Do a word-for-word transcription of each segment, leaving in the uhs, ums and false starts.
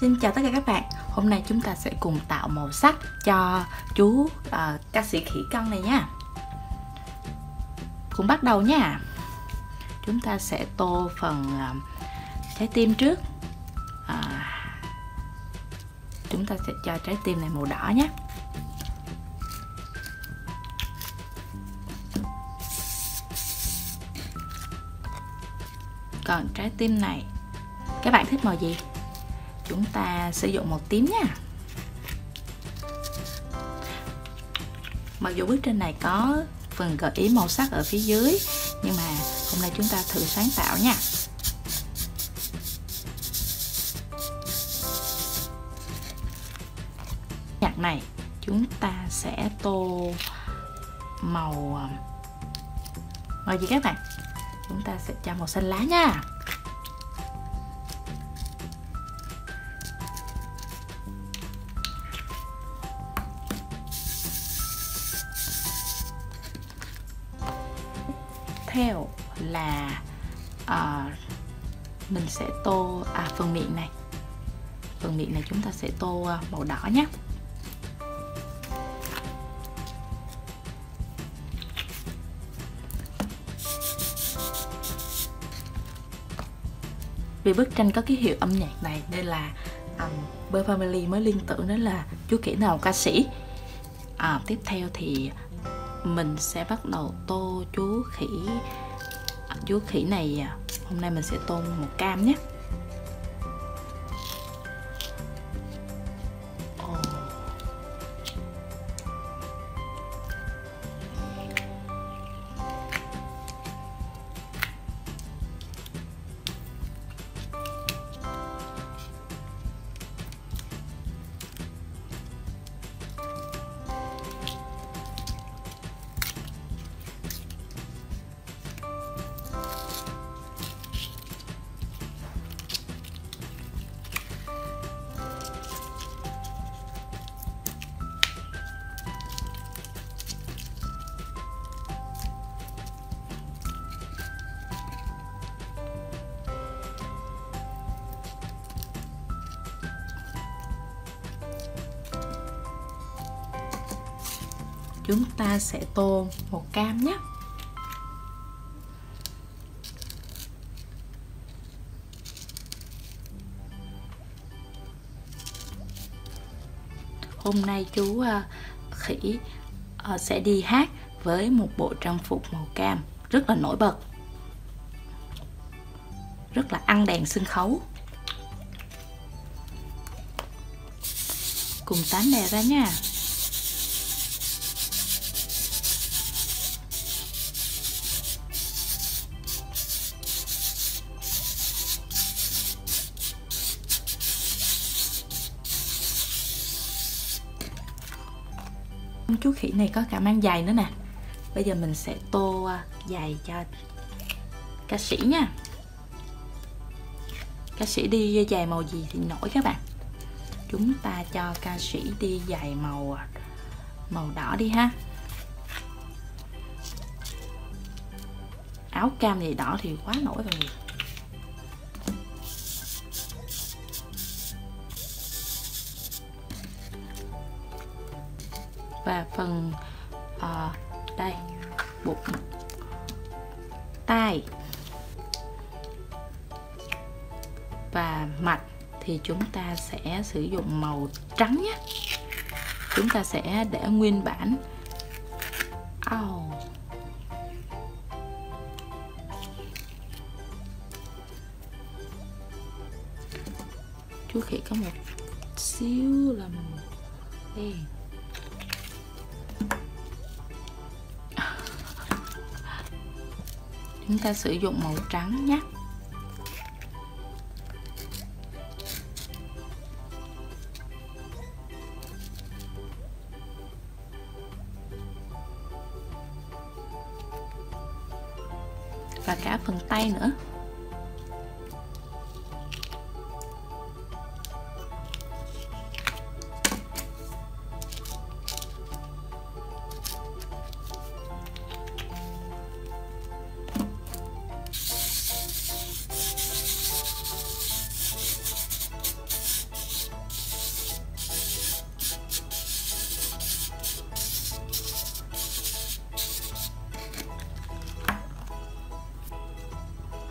Xin chào tất cả các bạn. Hôm nay chúng ta sẽ cùng tạo màu sắc cho chú uh, ca sĩ khỉ con này nha. Cùng bắt đầu nha. Chúng ta sẽ tô phần uh, trái tim trước. uh, Chúng ta sẽ cho trái tim này màu đỏ nhé. Còn trái tim này, các bạn thích màu gì? Chúng ta sử dụng màu tím nha. Mặc dù bức tranh này có phần gợi ý màu sắc ở phía dưới, nhưng mà hôm nay chúng ta thử sáng tạo nha. Nhạc này chúng ta sẽ tô màu màu gì các bạn? Chúng ta sẽ cho màu xanh lá nha. Theo là uh, mình sẽ tô à, phần miệng này phần miệng này chúng ta sẽ tô uh, màu đỏ nhé. Vì bức tranh có ký hiệu âm nhạc này nên là um, Pearl Family mới liên tưởng đến là chú khỉ nào ca sĩ. À, tiếp theo thì mình sẽ bắt đầu tô chú khỉ chú khỉ này. Hôm nay mình sẽ tô màu cam nhé. Oh. Chúng ta sẽ tô màu cam nhé. Hôm nay chú uh, khỉ uh, sẽ đi hát với một bộ trang phục màu cam rất là nổi bật, rất là ăn đèn sân khấu. Cùng tán đè ra nha. Chú khỉ này có cả mang giày nữa nè. Bây giờ mình sẽ tô giày cho ca sĩ nha. Ca sĩ đi giày màu gì thì nổi các bạn. Chúng ta cho ca sĩ đi giày màu màu đỏ đi ha. Áo cam thì đỏ thì quá nổi rồi. Và phần uh, đây bụng, tai và mặt thì chúng ta sẽ sử dụng màu trắng nhé. Chúng ta sẽ để nguyên bản. Oh. Chú khỉ có một xíu là màu đen. Chúng ta sử dụng màu trắng nhé. Và cả phần tay nữa.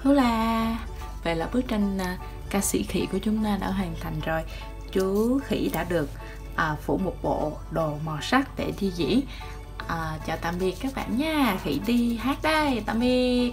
Hola. Vậy là bức tranh à, ca sĩ khỉ của chúng ta đã hoàn thành rồi. Chú khỉ đã được à, phủ một bộ đồ màu sắc để thi diễn. À, chào tạm biệt các bạn nha. Khỉ đi hát đây. Tạm biệt.